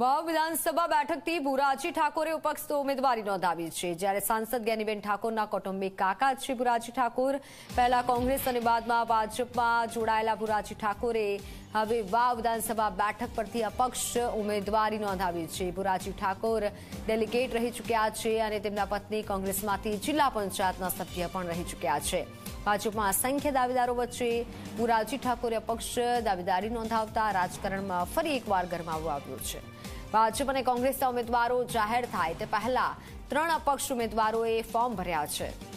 વાવ વિધાનસભા બેઠકથી બુરાજી ઠાકુરે અપક્ષ ઉમેદવારી નોંધાવી છે જ્યારે સાંસદ જ્ઞાનીબેન ઠાકોરના કૌટુંબિક કાકા શ્રી બુરાજી ઠાકુર પહેલા કોંગ્રેસ અને બાદમાં ભાજપમાં જોડાયેલા બુરાજી ઠાકુરે હવે વાવ વિધાનસભા બેઠક પરથી અપક્ષ ઉમેદવારી નોંધાવી છે। બુરાજી ઠાકુર ડેલિગેટ રહી ચૂક્યા છે અને તેમના પત્ની કોંગ્રેસમાંથી જિલ્લા પંચાયતના સભ્ય પણ રહી ચૂક્યા છે। ભાજપમાં અસંખ્ય દાવેદારો વચ્ચે બુરાજી ઠાકુરે અપક્ષ દાવેદારી નોંધાવતા રાજકારણમાં ફરી એકવાર ગરમાવો આવ્યો છે। भाजप और कांग्रेस उम्मीदवारों जाहिर थाय ते पहला 3 अपक्ष उम्मीदवारों फॉर्म भर्या है।